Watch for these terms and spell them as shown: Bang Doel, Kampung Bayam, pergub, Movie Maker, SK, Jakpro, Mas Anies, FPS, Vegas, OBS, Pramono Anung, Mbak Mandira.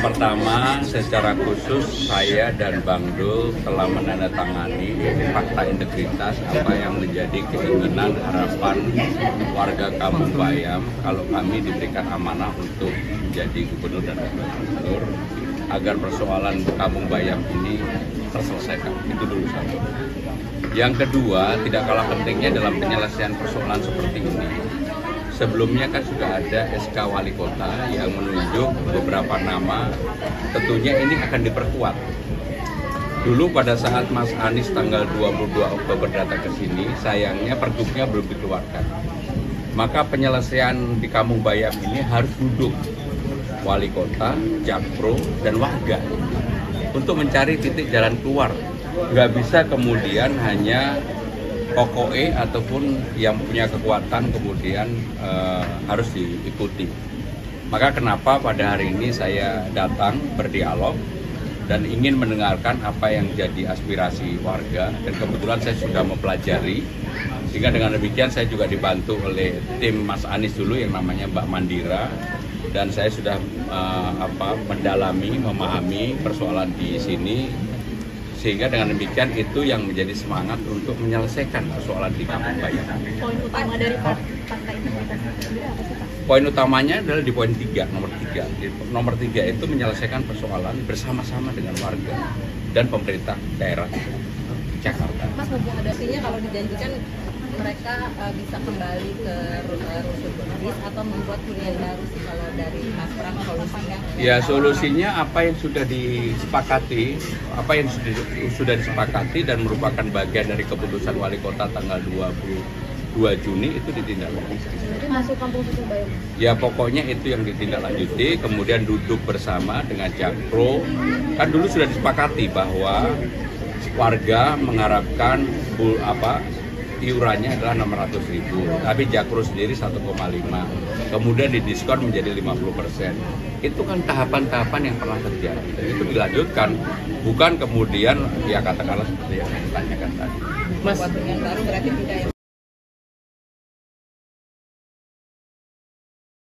Pertama, secara khusus saya dan Bang Doel telah menandatangani fakta integritas apa yang menjadi keinginan harapan warga Kampung Bayam kalau kami diberikan amanah untuk menjadi gubernur dan wakil gubernur agar persoalan Kampung Bayam ini terselesaikan. Itu dulu satu. Yang kedua, tidak kalah pentingnya dalam penyelesaian persoalan seperti ini. Sebelumnya kan sudah ada SK Wali Kota yang menunjuk beberapa nama, tentunya ini akan diperkuat. Dulu pada saat Mas Anies tanggal 22 Oktober datang ke sini, sayangnya pergubnya belum dikeluarkan. Maka penyelesaian di Kampung Bayam ini harus duduk Wali Kota, Jakpro, dan warga untuk mencari titik jalan keluar. Nggak bisa kemudian hanya Kokoe ataupun yang punya kekuatan kemudian harus diikuti. Maka kenapa pada hari ini saya datang berdialog dan ingin mendengarkan apa yang jadi aspirasi warga, dan kebetulan saya sudah mempelajari, sehingga dengan demikian saya juga dibantu oleh tim Mas Anies dulu yang namanya Mbak Mandira, dan saya sudah mendalami, memahami persoalan di sini. Sehingga dengan demikian itu yang menjadi semangat untuk menyelesaikan persoalan di Kampung Bayam. Poin utama dari fakta integritas sendiri apa sih, Pak? Poin utamanya adalah di poin 3, nomor 3. Nomor 3 itu menyelesaikan persoalan bersama-sama dengan warga dan pemerintah daerah Jakarta. Mas, mumpung ada sininya, kalau dijanjikan mereka bisa kembali ke rusun bis atau membuat hunian baru sih kalau dari Mas Pram solusinya? Ya, solusinya apa yang sudah disepakati, dan merupakan bagian dari keputusan Wali Kota tanggal 22 Juni itu ditindaklanjuti. Jadi masuk kampung susun Bayam? Ya, pokoknya itu yang ditindaklanjuti, kemudian duduk bersama dengan Jakpro. Kan dulu sudah disepakati bahwa warga mengharapkan iurannya adalah 600.000, tapi Jakpro sendiri 1,5, kemudian didiskon menjadi 50%. Itu kan tahapan-tahapan yang pernah terjadi, dan itu dilanjutkan, bukan kemudian ya katakanlah seperti yang ditanyakan tadi. Mas,